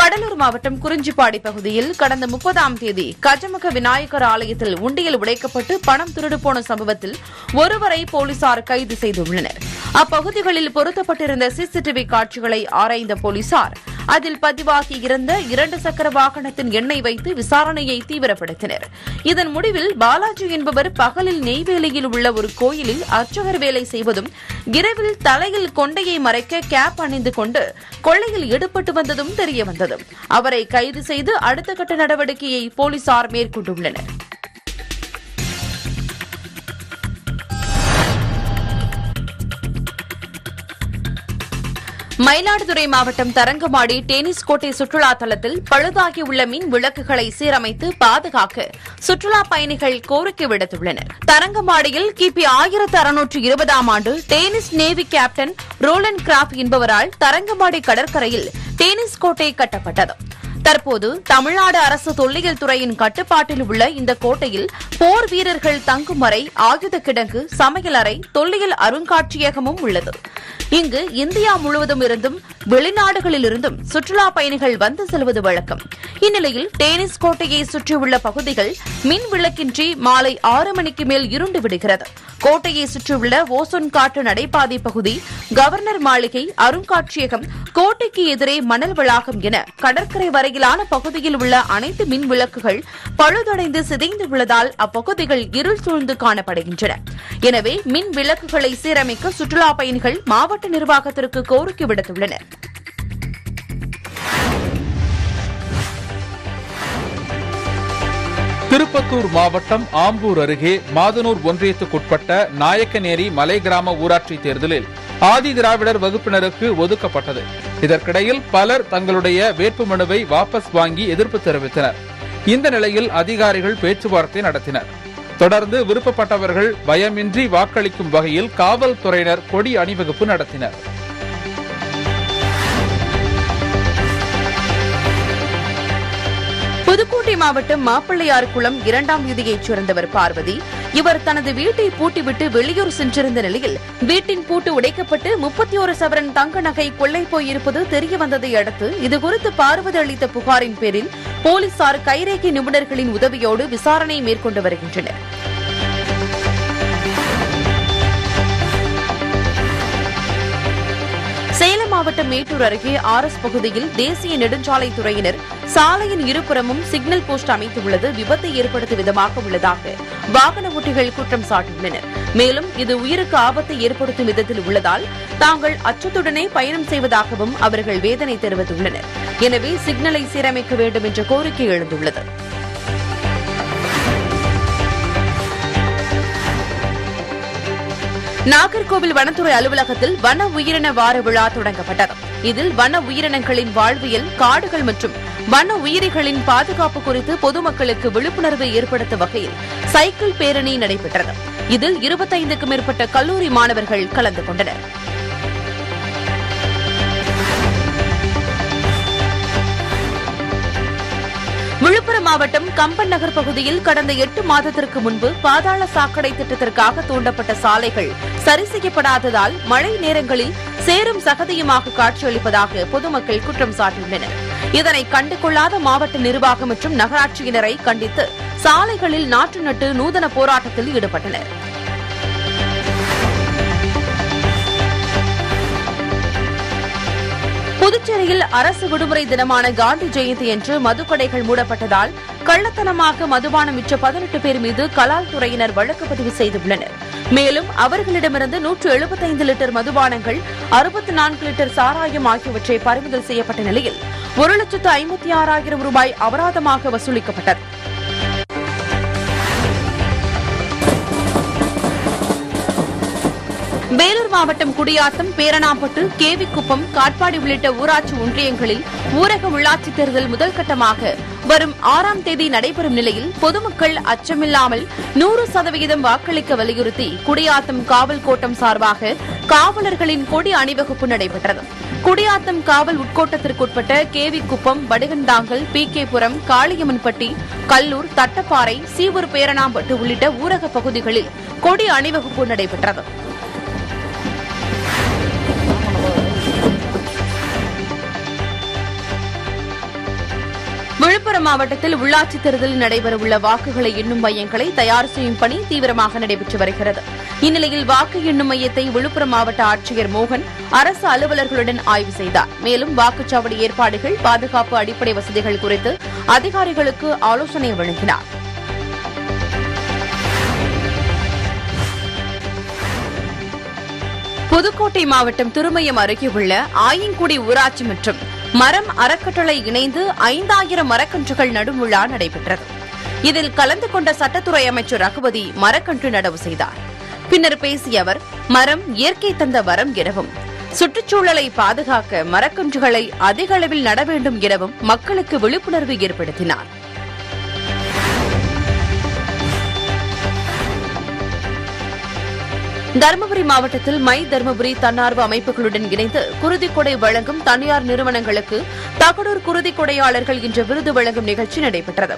கடலூர் மாவட்டம் குறிஞ்சிப்பாடி பகுதியில் கடந்த 30ஆம் தேதி கஜமுக விநாயகர் ஆலயத்தில் உண்டியல் உடைக்கப்பட்டு பணம் திருடுபோன சம்பவத்தில் ஒருவரை போலீசார் கைது செய்துள்ளனர். அப்பகுதிகளில் பொருத்தப்பட்டிருந்த சிசிடிவி காட்சிகளை ஆராய்ந்த போலீசார் அதில் பதிவாகியிருந்த 2 சக்கர வாகனத்தின் எண்ணெய் வைத்து விசாரணையை தீவிரப்படுத்தினர். இதன் முடிவில் பாலாஜி என்பவர் பகலில் நெய்வேலியில் உள்ள ஒரு கோயிலில் அர்ச்சகர் வேலை செய்வதும் இரவில் தலையில் கொண்டையை மறைக்க கேப் அணிந்து கொண்டு கொள்ளையில் ஈடுபட்டு வந்ததும் தெரியவந்தது. அவரை கைது செய்து அடுத்த கட்ட நடவடிக்கையை போலீசார் மேற்கொண்டுள்ளனர். மயிலாடுதுறை மாவட்டம் தரங்கம்பாடி டென்னிஸ் கோட்டை சுற்றுலா தலத்தில் பழுதாகியுள்ள மின் விளக்குகளை சீரமைத்து பாதுகாக்க சுற்றுலா பயணிகள் கோரிக்கை விடுத்துள்ளனர். தரங்கம்பாடியில் கிபி 1620ஆம் ஆண்டு Danish navy captain Roland Crappe என்பவரால் தரங்கம்பாடி கடற்கரையில் டென்னிஸ் கோட்டை கட்டப்பட்டது. தற்போது தமிழ்நாடு அரசு தொல்லியல் துறையின் கட்டுப்பாட்டில் உள்ள இந்த கோட்டையில் போர் வீரர்கள் தங்கும் அறை, ஆயுத கிடங்கு, சமையல் அறை, தொல்லியல் அருங்காட்சியகமும் உள்ளது. இங்கு இந்தியா முழுவதும் இருந்தும் வெளிநாடுகளிலிருந்தும் சுற்றுலா பயணிகள் வந்து செல்வது வழக்கம். இந்நிலையில் டென்னிஸ் கோட்டையை சுற்றியுள்ள பகுதிகள் மின் விளக்கின்றி மாலை 6 மணிக்கு மேல் இருண்டு விடுகிறது. கோட்டையை சுற்றியுள்ள ஓசோன் காற்று நடைபாதை பகுதி, கவர்னர் மாளிகை, அருங்காட்சியகம், கோட்டைக்கு எதிரே மணல் வளாகம் என கடற்கரை வரையிலான பகுதியில் உள்ள அனைத்து மின் விளக்குகள் பழுதடைந்து சிதைந்து உள்ளதால் அப்பகுதிகள் இருள் சூழ்ந்து காணப்படுகின்றன. எனவே மின் விளக்குகளை சீரமைக்க சுற்றுலா பயணிகள் மாவட்ட நிர்வாகத்திற்கு கோரிக்கை விடுத்துள்ளனர். திருப்பத்தூர் மாவட்டம் ஆம்பூர் அருகே மாதனூர் ஒன்றியத்துக்குட்பட்ட நாயக்கநேரி மலை கிராம ஊராட்சி தேர்தலில் ஆதி திராவிடர் வகுப்பினருக்கு ஒதுக்கப்பட்டது. இதற்கிடையில் பலர் தங்களுடைய வேட்புமனுவை வாபஸ் வாங்கி எதிர்ப்பு தெரிவித்தனர். இந்த நிலையில் அதிகாரிகள் பேச்சுவார்த்தை நடத்தினர். தொடர்ந்து விருப்பப்பட்டவர்கள் பயமின்றி வாக்களிக்கும் வகையில் காவல்துறையினர் கொடி அணிவகுப்பு நடத்தினர். புதுக்கோட்டை மாவட்டம் மாப்பிள்ளையார்குளம் 2ஆம் வீதியைச் சேர்ந்தவர் பார்வதி. இவர் தனது வீட்டை பூட்டிவிட்டு வெளியூர் சென்றிருந்த நிலையில் வீட்டின் பூட்டு உடைக்கப்பட்டு 31 சவரன் தங்க நகை கொள்ளை போயிருப்பது தெரியவந்ததை அடுத்து இதுகுறித்து பார்வதி அளித்த புகாரின் பேரில் போலீசார் கைரேகை நிபுணர்களின் உதவியோடு விசாரணை மேற்கொண்டு வருகின்றனர். மாவட்டம் மேட்டூர் அருகே ஆர்எஸ் பகுதியில் தேசிய நெடுஞ்சாலைத் துறையினர் சாலையின் இருபுறமும் சிக்னல் போஸ்ட் அமைத்துள்ளது விபத்தை ஏற்படுத்தும் விதமாக உள்ளதாக வாகன ஓட்டிகள் குற்றம் சாட்டியுள்ளனர். மேலும் இது உயிருக்கு ஆபத்தை ஏற்படுத்தும் விதத்தில் உள்ளதால் தாங்கள் அச்சத்துடனே பயணம் செய்வதாகவும் அவர்கள் வேதனை தெரிவித்துள்ளனர். எனவே சிக்னலை சீரமைக்க வேண்டும் என்ற கோரிக்கை எழுந்துள்ளது. நாகர்கோவில் வனத்துறை அலுவலகத்தில் வன உயிரின வார விழா தொடங்கப்பட்டது. இதில் வன உயிரினங்களின் வாழ்வியல், காடுகள் மற்றும் வன உயிரிகளின் பாதுகாப்பு குறித்து பொதுமக்களுக்கு விழிப்புணர்வு ஏற்படுத்தும் வகையில் சைக்கிள் பேரணி நடைபெற்றது. இதில் 25க்கும் மேற்பட்ட கல்லூரி மாணவர்கள் கலந்து கொண்டனர். விழுப்புரம் மாவட்டம் கம்பன் நகர் பகுதியில் கடந்த 8 மாதத்திற்கு முன்பு பாதாள சாக்கடை திட்டத்திற்காக தோண்டப்பட்ட சாலைகள் சரி செய்யப்படாததால் மழை நேரங்களில் சேரும் சகதியுமாக காட்சியளிப்பதாக பொதுமக்கள் குற்றம் சாட்டியுள்ளனர். இதனை கண்டுகொள்ளாத மாவட்ட நிர்வாகம் மற்றும் நகராட்சியினரை கண்டித்து சாலைகளில் நாற்று நட்டு நூதன போராட்டத்தில் ஈடுபட்டனர். புதுச்சேரியில் அரசு விடுமுறை தினமான காந்தி ஜெயந்தியன்று மதுக்கடைகள் மூடப்பட்டதால் கள்ளத்தனமாக மதுபானம் விற்ற 18 பேர் மீது கலால் துறையினர் வழக்கு பதிவு செய்துள்ளனர். மேலும் அவர்களிடமிருந்து 175 லிட்டர் மதுபானங்கள், 64 லிட்டர் சாராயம் ஆகியவற்றை பறிமுதல் செய்யப்பட்ட நிலையில் 1,56,000 ரூபாய் அபராதமாக வசூலிக்கப்பட்டது. வேலூர் மாவட்டம் குடியாத்தம், பேரணாம்பட்டு, கேவிக்குப்பம், காட்பாடி உள்ளிட்ட ஊராட்சி ஒன்றியங்களில் ஊரக உள்ளாட்சித் தேர்தல் முதல் கட்டமாக வரும் 6ஆம் தேதி நடைபெறும் நிலையில் பொதுமக்கள் அச்சமில்லாமல் 100% வாக்களிக்க வலியுறுத்தி குடியாத்தம் காவல் கோட்டம் சார்பாக காவலர்களின் கொடி அணிவகுப்பு நடைபெற்றது. குடியாத்தம் காவல் உட்கோட்டத்திற்குட்பட்ட கேவிக்குப்பம், வடுகந்தாங்கல், பி கே புரம், காளியம்மன்பட்டி, கல்லூர், தட்டப்பாறை, சீவூர், பேரணாம்பட்டு உள்ளிட்ட ஊரக பகுதிகளில் கொடி அணிவகுப்பு நடைபெற்றது. விழுப்புரம் மாவட்டத்தில் உள்ளாட்சித் தேர்தலில் நடைபெறவுள்ள வாக்குகளை எண்ணும் மையங்களை தயார் செய்யும் பணி தீவிரமாக நடைபெற்று வருகிறது. இந்நிலையில் வாக்கு எண்ணும் மையத்தை விழுப்புரம் மாவட்ட ஆட்சியர் மோகன் அரசு அலுவலர்களுடன் ஆய்வு செய்தார். மேலும் வாக்குச்சாவடி ஏற்பாடுகள், பாதுகாப்பு, அடிப்படை வசதிகள் குறித்து அதிகாரிகளுக்கு ஆலோசனை வழங்கினார். புதுக்கோட்டை மாவட்டம் திருமயம் அருகே உள்ள ஆயங்குடி ஊராட்சி மற்றும் மரம் அறக்கட்டளை இணைந்து 5000 மரக்கன்றுகள் நடும் விழா நடைபெற்றது. இதில் கலந்து கொண்ட சட்டத்துறை அமைச்சர் ரகுபதி மரக்கன்று நடவு செய்தார். பின்னர் பேசிய அவர், மரம் இயற்கை தந்த வரம் எனவும், சுற்றுச்சூழலை பாதுகாக்க மரக்கன்றுகளை அதிக அளவில் நட வேண்டும் எனவும் மக்களுக்கு விழிப்புணர்வு ஏற்படுத்தினார். தருமபுரி மாவட்டத்தில் மை தருமபுரி தன்னார்வ அமைப்புகளுடன் இணைந்து குருதிக்கொடை வழங்கும் தனியார் நிறுவனங்களுக்கு தகடூர் குருதி கொடையாளர்கள் இன்று விருது வழங்கும் நிகழ்ச்சி நடைபெற்றது.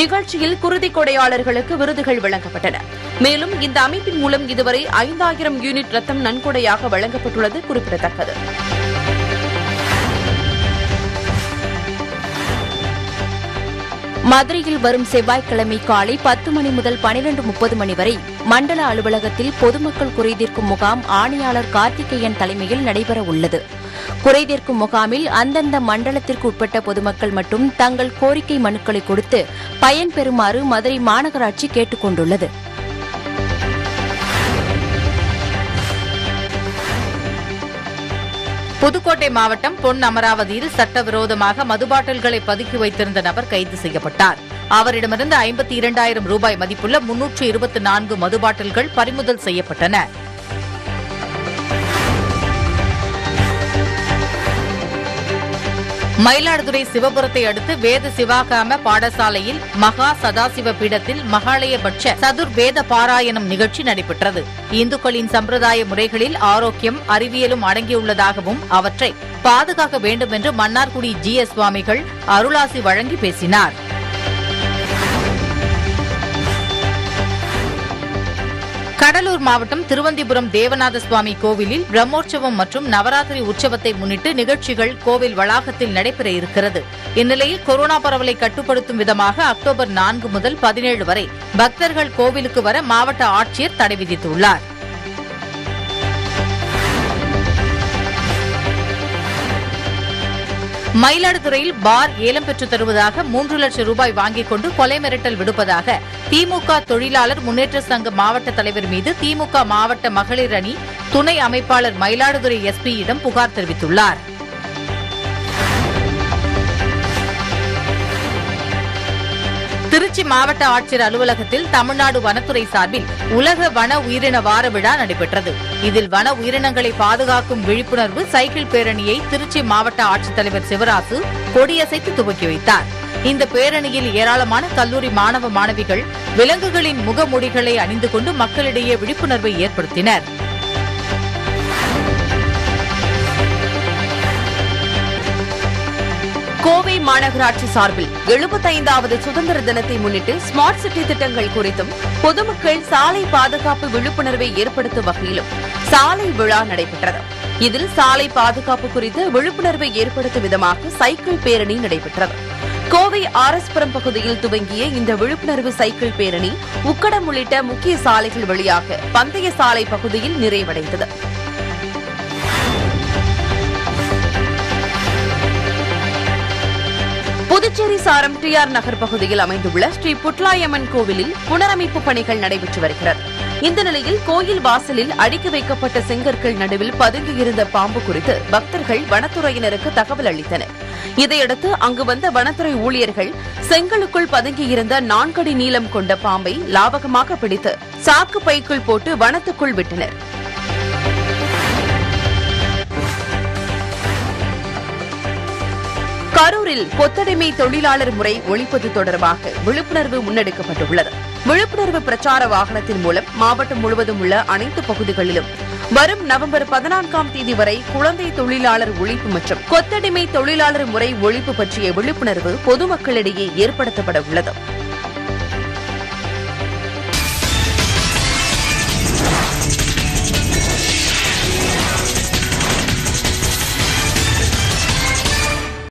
நிகழ்ச்சியில் குருதி கொடையாளர்களுக்கு விருதுகள் வழங்கப்பட்டன. மேலும் இந்த அமைப்பின் மூலம் இதுவரை 5000 யூனிட் ரத்தம் நன்கொடையாக வழங்கப்பட்டுள்ளது குறிப்பிடத்தக்கது. மதுரையில் வரும் செவ்வாய்க்கிழமை காலை 10 மணி முதல் 12:30 மணி வரை மண்டல அலுவலகத்தில் பொதுமக்கள் குறைதீர்க்கும் முகாம் ஆணையாளர் கார்த்திகேயன் தலைமையில் நடைபெற உள்ளது. குறைதீர்க்கும் முகாமில் அந்தந்த மண்டலத்திற்கு உட்பட்ட பொதுமக்கள் மட்டும் தங்கள் கோரிக்கை மனுக்களை கொடுத்து பயன்பெறுமாறு மதுரை மாநகராட்சி கேட்டுக் கொண்டுள்ளது. புதுக்கோட்டை மாவட்டம் பொன் அமராவதியில் சட்டவிரோதமாக மதுபாட்டில்களை பதுக்கி வைத்திருந்த நபர் கைது செய்யப்பட்டார். அவரிடமிருந்து 52,000 ரூபாய் மதிப்புள்ள 324 மதுபாட்டில்கள் பறிமுதல் செய்யப்பட்டன. மயிலாடுதுறை சிவபுரத்தை அடுத்து வேத சிவாகாம பாடசாலையில் மகா சதாசிவ பீடத்தில் மகாலயபட்ச சதுர் வேத பாராயணம் நிகழ்ச்சி நடைபெற்றது. இந்துக்களின் சம்பிரதாய முறைகளில் ஆரோக்கியம், அறிவியலும் அடங்கியுள்ளதாகவும் அவற்றை பாதுகாக்க வேண்டும் என்று மன்னார்குடி GS சுவாமிகள் அருளாசி வழங்கி பேசினார். கடலூர் மாவட்டம் திருவந்திபுரம் தேவநாத சுவாமி கோவிலில் பிரம்மோற்சவம் மற்றும் நவராத்திரி உற்சவத்தை முன்னிட்டு நிகழ்ச்சிகள் கோவில் வளாகத்தில் நடைபெற இருக்கிறது. இந்நிலையில் கொரோனா பரவலை கட்டுப்படுத்தும் விதமாக அக்டோபர் 4 முதல் 17 வரை பக்தர்கள் கோவிலுக்கு வர மாவட்ட ஆட்சியர் தடை விதித்துள்ளார். மயிலாடுதுறையில் பார் ஏலம் பெற்று தருவதாக 3 லட்சம் ரூபாய் வாங்கிக் கொண்டு கொலை மிரட்டல் விடுப்பதாக திமுக தொழிலாளர் முன்னேற்ற சங்க மாவட்ட தலைவர் மீது திமுக மாவட்ட மகளிர் அணி துணை அமைப்பாளர் மயிலாடுதுறை SP-யிடம் புகார் தெரிவித்துள்ளார். திருச்சி மாவட்ட ஆட்சியர் அலுவலகத்தில் தமிழ்நாடு வனத்துறை சார்பில் உலக வன உயிரின வார விழா நடைபெற்றது. இதில் வன உயிரினங்களை பாதுகாக்கும் விழிப்புணர்வு சைக்கிள் பேரணியை திருச்சி மாவட்ட ஆட்சித்தலைவர் சிவராசு கொடியசைத்து துவக்கி வைத்தார். இந்த பேரணியில் ஏராளமான கல்லூரி மாணவ மாணவிகள் விலங்குகளின் முகமூடிகளை அணிந்து கொண்டு மக்களிடையே விழிப்புணர்வை ஏற்படுத்தினர். கோவை மாநகராட்சி சார்பில் 75வது சுதந்திர தினத்தை முன்னிட்டு ஸ்மார்ட் சிட்டி திட்டங்கள் குறித்தும் பொதுமக்கள் சாலை பாதுகாப்பு விழிப்புணர்வை ஏற்படுத்தும் வகையிலும் சாலை விழா நடைபெற்றது. இதில் சாலை பாதுகாப்பு குறித்து விழிப்புணர்வை ஏற்படுத்தும் விதமாக சைக்கிள் பேரணி நடைபெற்றது. கோவை RS-புரம் பகுதியில் துவங்கிய இந்த விழிப்புணர்வு சைக்கிள் பேரணி உக்கடம் உள்ளிட்ட முக்கிய சாலைகள் வழியாக பந்தய சாலை பகுதியில் நிறைவடைந்தது. புதுச்சேரி சாரம் TR நகர் பகுதியில் அமைந்துள்ள ஸ்ரீ புட்லாயம்மன் கோவிலில் புனரமைப்பு பணிகள் நடைபெற்று வருகிறது. இந்த நிலையில் கோயில் வாசலில் அடுக்கி வைக்கப்பட்ட செங்கற்கள் நடுவில் பதுங்கியிருந்த பாம்பு குறித்து பக்தர்கள் வனத்துறையினருக்கு தகவல் அளித்தனர். இதையடுத்து அங்கு வந்த வனத்துறை ஊழியர்கள் செங்கலுக்குள் பதுங்கியிருந்த 4 அடி நீளம் கொண்ட பாம்பை லாவகமாக பிடித்து சாக்கு பைக்குள் போட்டு வனத்துக்குள் விட்டனர். கரூரில் கொத்தடிமை தொழிலாளர் முறை ஒழிப்பது தொடர்பாக விழிப்புணர்வு முன்னெடுக்கப்பட்டுள்ளது. விழிப்புணர்வு பிரச்சார வாகனத்தின் மூலம் மாவட்டம் முழுவதும் உள்ள அனைத்து பகுதிகளிலும் வரும் நவம்பர் 14 தேதி வரை குழந்தை தொழிலாளர் ஒழிப்பு மற்றும் கொத்தடிமை தொழிலாளர் முறை ஒழிப்பு பற்றிய விழிப்புணர்வு பொதுமக்களிடையே ஏற்படுத்தப்பட உள்ளது.